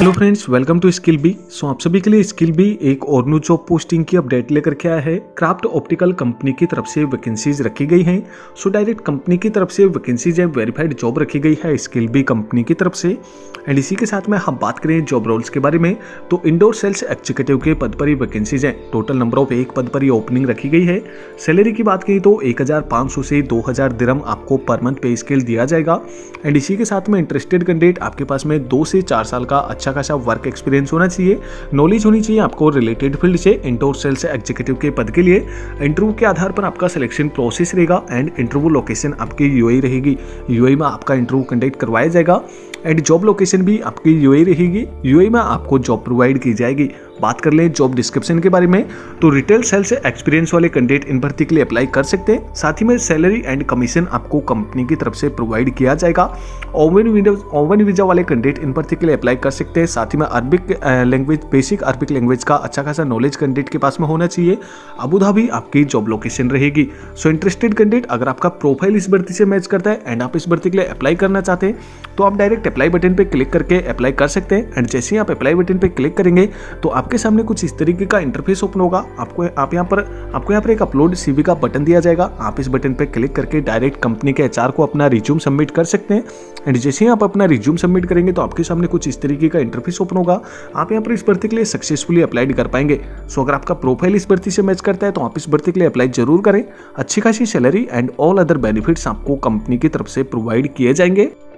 Hello friends, welcome to SkillBee. सो आप सभी के लिए स्किलबी एक और न्यू जॉब पोस्टिंग की अपडेट लेकर के आया है। क्राफ्ट ऑप्टिकल कंपनी की तरफ से वैकेंसीज रखी गई हैं। सो डायरेक्ट कंपनी की तरफ से वैकेंसीज है, वेरीफाइड जॉब रखी गई है स्किलबी कंपनी की तरफ से। एंड इसी के साथ में हम बात करें जॉब रोल्स के बारे में, तो इंडोर सेल्स एग्जीक्यूटिव के पद पर ही वैकेंसीज हैं। टोटल नंबर ऑफ एक पद पर ही ओपनिंग रखी गई है। सैलरी की बात करें तो 1500 से 2000 दिरहम आपको पर मंथ पे स्केल दिया जाएगा। एंड इसी के साथ में इंटरेस्टेड कैंडिडेट आपके पास में 2 से 4 साल का अच्छा खासा वर्क एक्सपीरियंस होना चाहिए, नॉलेज होनी चाहिए आपको रिलेटेड फील्ड से। इंडोर सेल्स एग्जीक्यूटिव के पद के लिए इंटरव्यू के आधार पर आपका सिलेक्शन प्रोसेस रहेगा। एंड इंटरव्यू लोकेशन आपकी यूएई रहेगी, यूएई में आपका इंटरव्यू कंडक्ट करवाया जाएगा। एंड जॉब लोकेशन भी आपकी यूएई रहेगी, यूएई में आपको जॉब प्रोवाइड की जाएगी। बात कर लें जॉब डिस्क्रिप्शन के बारे में, तो रिटेल सेल्स एक्सपीरियंस वाले कैंडिडेट इन भर्ती के लिए अप्लाई कर सकते हैं। साथ ही में सैलरी एंड कमीशन आपको कंपनी की तरफ से प्रोवाइड किया जाएगा। ओवन वीजा वाले कैंडिडेट इन भर्ती के लिए अप्लाई कर सकते हैं। साथ ही में Arabic language, basic Arabic language का अच्छा खासा नॉलेज कैंडिडेट के पास में होना चाहिए। अबूधाबी आपकी जॉब लोकेशन रहेगी। सो इंटरेस्टेड कैंडिडेट अगर आपका प्रोफाइल इस भर्ती से मैच करता है एंड आप इस भर्ती के लिए अप्लाई करना चाहते हैं, तो आप डायरेक्ट अप्लाई बटन पर क्लिक करके अप्लाई कर सकते हैं। एंड जैसे ही आप अप्लाई बटन पर क्लिक करेंगे तो आपके सामने कुछ इस तरीके का इंटरफेस ओपन होगा। आपको यहाँ पर एक अपलोड सीवी का बटन दिया जाएगा। आप इस बटन पर क्लिक करके डायरेक्ट कंपनी के एचआर को अपना रिज्यूम सबमिट कर सकते हैं। एंड जैसे ही आप अपना रिज्यूम सबमिट करेंगे तो आपके सामने कुछ इस तरीके का इंटरफेस ओपन होगा। आप यहाँ पर इस भर्ती के लिए सक्सेसफुली अप्लाइड कर पाएंगे। सो अगर आपका प्रोफाइल इस भर्ती से मैच करता है तो आप इस भर्ती के लिए अप्लाई जरूर करें। अच्छी खासी salary and all other benefits आपको कंपनी की तरफ से प्रोवाइड किए जाएंगे।